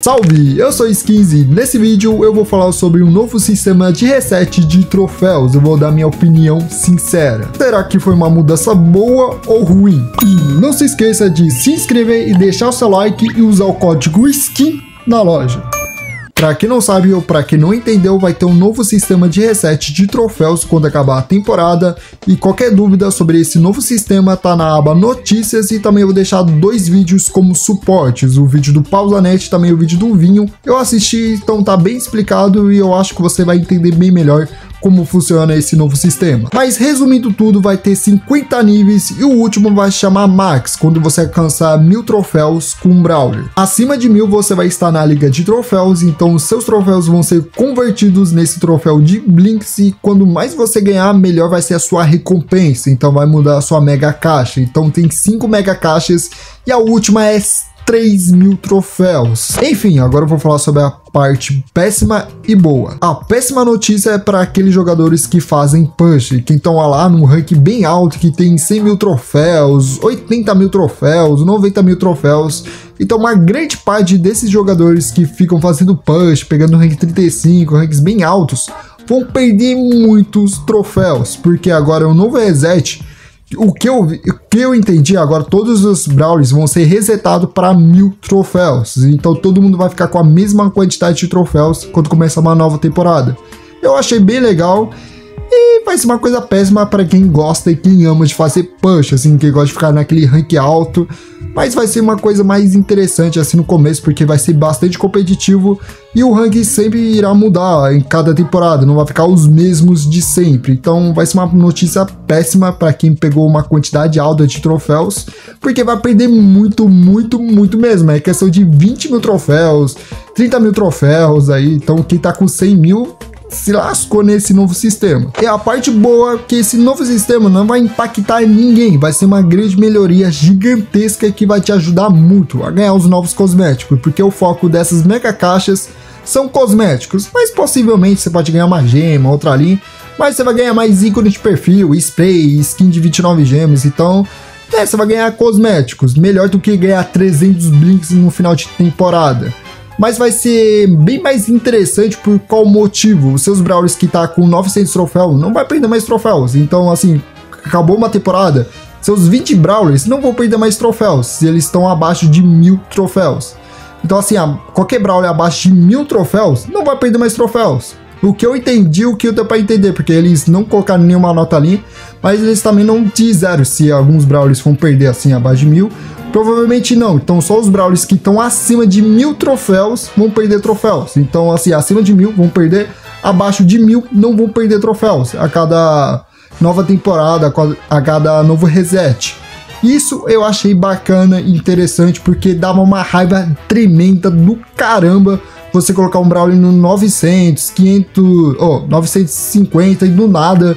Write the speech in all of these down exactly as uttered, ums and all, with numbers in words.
Salve, eu sou Skinzy. Nesse vídeo eu vou falar sobre um novo sistema de reset de troféus. Eu vou dar minha opinião sincera. Será que foi uma mudança boa ou ruim? E não se esqueça de se inscrever e deixar o seu like e usar o código SKIN na loja. Pra quem não sabe ou pra quem não entendeu, vai ter um novo sistema de reset de troféus quando acabar a temporada. E qualquer dúvida sobre esse novo sistema tá na aba Notícias, e também eu vou deixar dois vídeos como suportes. O vídeo do Pausanet e também o vídeo do Vinho. Eu assisti, então tá bem explicado e eu acho que você vai entender bem melhor como funciona esse novo sistema. Mas resumindo tudo, vai ter cinquenta níveis e o último vai se chamar Max, quando você alcançar mil troféus com um Brawler. Acima de mil você vai estar na liga de troféus, então os seus troféus vão ser convertidos nesse troféu de Blinks, e quando mais você ganhar, melhor vai ser a sua recompensa, então vai mudar a sua mega caixa. Então tem cinco mega caixas e a última é três mil troféus. Enfim, agora eu vou falar sobre a parte péssima e boa. A péssima notícia é para aqueles jogadores que fazem push, que estão lá num rank bem alto, que tem cem mil troféus, oitenta mil troféus, noventa mil troféus. Então uma grande parte desses jogadores que ficam fazendo push, pegando rank trinta e cinco, ranks bem altos, vão perder muitos troféus, porque agora o novo reset, O que, eu, o que eu entendi agora, todos os Brawlers vão ser resetados para mil troféus. Então todo mundo vai ficar com a mesma quantidade de troféus quando começar uma nova temporada. Eu achei bem legal e vai ser uma coisa péssima para quem gosta e quem ama de fazer push, assim, quem gosta de ficar naquele rank alto. Mas vai ser uma coisa mais interessante assim no começo, porque vai ser bastante competitivo e o ranking sempre irá mudar em cada temporada, não vai ficar os mesmos de sempre. Então vai ser uma notícia péssima para quem pegou uma quantidade alta de troféus, porque vai perder muito, muito, muito mesmo. É questão de vinte mil troféus, trinta mil troféus aí. Então quem tá com cem mil se lascou nesse novo sistema. E a parte boa é que esse novo sistema não vai impactar ninguém, vai ser uma grande melhoria gigantesca que vai te ajudar muito a ganhar os novos cosméticos, porque o foco dessas mega caixas são cosméticos, mas possivelmente você pode ganhar uma gema, outra ali, mas você vai ganhar mais ícones de perfil, spray, skin de vinte e nove gemas, então é, você vai ganhar cosméticos, melhor do que ganhar trezentos blinks no final de temporada. Mas vai ser bem mais interessante por qual motivo? Os seus Brawlers que tá com novecentos troféus não vai perder mais troféus. Então, assim, acabou uma temporada, seus vinte Brawlers não vão perder mais troféus se eles estão abaixo de mil troféus. Então, assim, qualquer Brawler abaixo de mil troféus não vai perder mais troféus. O que eu entendi, o que eu deu pra entender, porque eles não colocaram nenhuma nota ali, mas eles também não disseram se alguns Brawlers vão perder, assim, abaixo de mil. Provavelmente não, então só os Brawlers que estão acima de mil troféus vão perder troféus. Então, assim, acima de mil vão perder, abaixo de mil não vão perder troféus a cada nova temporada, a cada novo reset. Isso eu achei bacana e interessante, porque dava uma raiva tremenda do caramba você colocar um Brawler no novecentos, quinhentos, oh, novecentos e cinquenta e do nada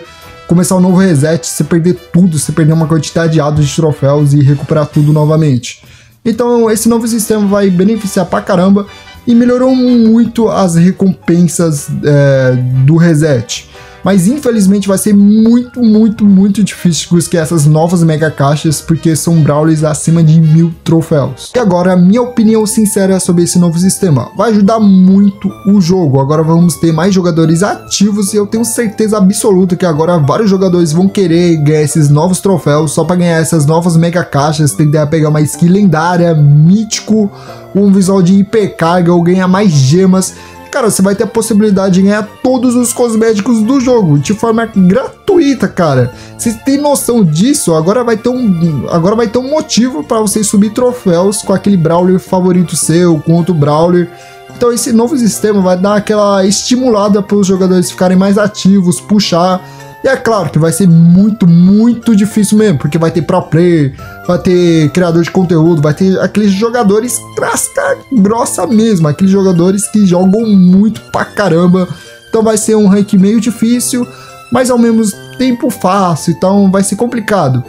começar um novo reset, você perder tudo, você perder uma quantidade alta de troféus e recuperar tudo novamente. Então esse novo sistema vai beneficiar pra caramba e melhorou muito as recompensas é, do reset. Mas infelizmente vai ser muito, muito, muito difícil buscar essas novas mega caixas, porque são Brawlers acima de mil troféus. E agora a minha opinião sincera sobre esse novo sistema. Vai ajudar muito o jogo. Agora vamos ter mais jogadores ativos e eu tenho certeza absoluta que agora vários jogadores vão querer ganhar esses novos troféus só para ganhar essas novas mega caixas, tentar pegar uma skin lendária, mítico, um visual de hipercarga ou ganhar mais gemas. Cara, você vai ter a possibilidade de ganhar todos os cosméticos do jogo de forma gratuita, cara. Você tem noção disso? Agora vai ter um, agora vai ter um motivo para você subir troféus com aquele Brawler favorito seu, com outro Brawler. Então esse novo sistema vai dar aquela estimulada para os jogadores ficarem mais ativos, puxar. E é claro que vai ser muito, muito difícil mesmo, porque vai ter pro player, vai ter criador de conteúdo, vai ter aqueles jogadores casca grossa mesmo, aqueles jogadores que jogam muito pra caramba. Então vai ser um rank meio difícil, mas ao mesmo tempo fácil, então vai ser complicado.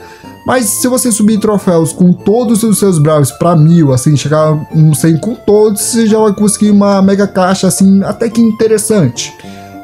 Mas se você subir troféus com todos os seus Brawlers para mil, assim, chegar um cem com todos, você já vai conseguir uma mega caixa, assim, até que interessante.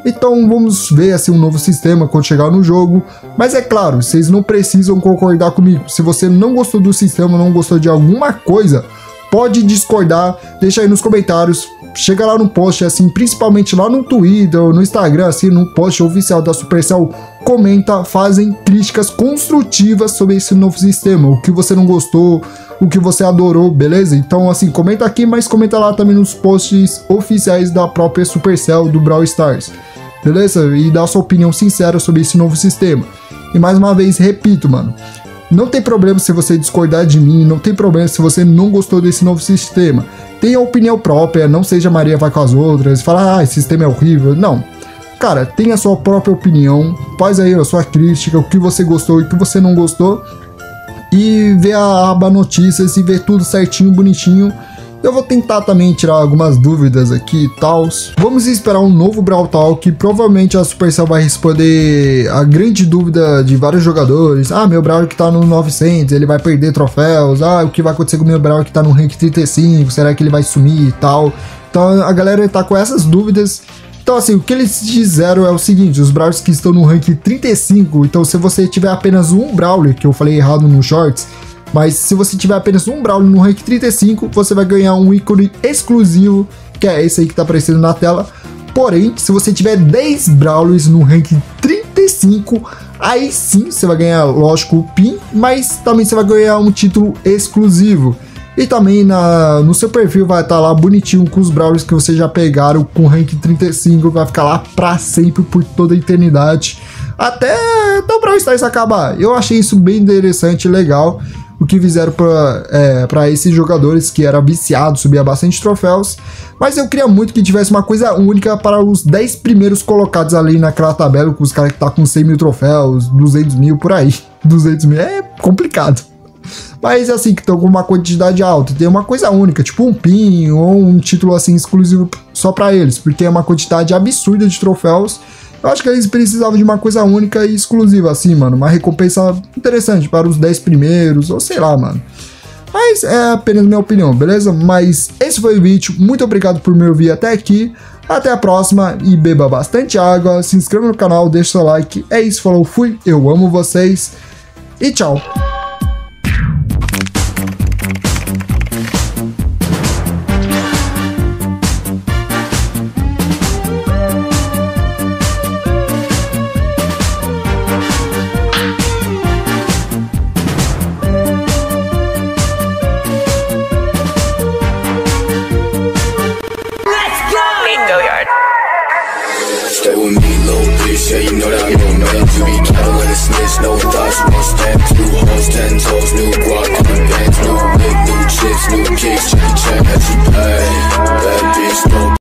Então vamos ver assim um novo sistema quando chegar no jogo, mas é claro, vocês não precisam concordar comigo. Se você não gostou do sistema, não gostou de alguma coisa, pode discordar, deixa aí nos comentários, chega lá no post, assim, principalmente lá no Twitter ou no Instagram, assim, no post oficial da Supercell, comenta, fazem críticas construtivas sobre esse novo sistema, o que você não gostou, o que você adorou, beleza? Então, assim, comenta aqui, mas comenta lá também nos posts oficiais da própria Supercell, do Brawl Stars, beleza? E dá sua opinião sincera sobre esse novo sistema. E mais uma vez, repito, mano, não tem problema se você discordar de mim, não tem problema se você não gostou desse novo sistema. Tenha opinião própria, não seja Maria vai com as outras, fala, ah, esse sistema é horrível, não. Cara, tenha a sua própria opinião, faz aí a sua crítica, o que você gostou e o que você não gostou. E vê a aba notícias e vê tudo certinho, bonitinho. Eu vou tentar também tirar algumas dúvidas aqui e tal. Vamos esperar um novo Brawl Talk. Provavelmente a Supercell vai responder a grande dúvida de vários jogadores. Ah, meu Brawler que tá no novecentos, ele vai perder troféus. Ah, o que vai acontecer com o meu Brawler que tá no rank trinta e cinco? Será que ele vai sumir e tal? Então a galera tá com essas dúvidas. Então assim, o que eles disseram é o seguinte, os Brawlers que estão no rank trinta e cinco, então se você tiver apenas um Brawler, que eu falei errado no Shorts, mas se você tiver apenas um Brawler no rank trinta e cinco, você vai ganhar um ícone exclusivo, que é esse aí que tá aparecendo na tela. Porém, se você tiver dez Brawlers no rank trinta e cinco, aí sim você vai ganhar, lógico, o PIN, mas também você vai ganhar um título exclusivo. E também na, no seu perfil vai estar lá bonitinho com os Brawlers que vocês já pegaram com rank trinta e cinco, vai ficar lá pra sempre, por toda a eternidade, até o Brawl Stars acabar. Eu achei isso bem interessante e legal, o que fizeram para é, para esses jogadores que eram viciados, subia bastante troféus. Mas eu queria muito que tivesse uma coisa única para os dez primeiros colocados ali naquela tabela, com os caras que tá com cem mil troféus, duzentos mil por aí. duzentos mil é complicado. Mas assim, que estão com uma quantidade alta, tem uma coisa única, tipo um PIN ou um título assim exclusivo só para eles, porque é uma quantidade absurda de troféus. Eu acho que eles precisavam de uma coisa única e exclusiva, assim, mano. Uma recompensa interessante para os dez primeiros, ou sei lá, mano. Mas é apenas minha opinião, beleza? Mas esse foi o vídeo. Muito obrigado por me ouvir até aqui. Até a próxima e beba bastante água. Se inscreva no canal, deixa seu like. É isso, falou, fui. Eu amo vocês e tchau. No thoughts, no steps, new hoes, ten toes, new guac, new bands, new wig, new chips, new kicks, check the check as you pay.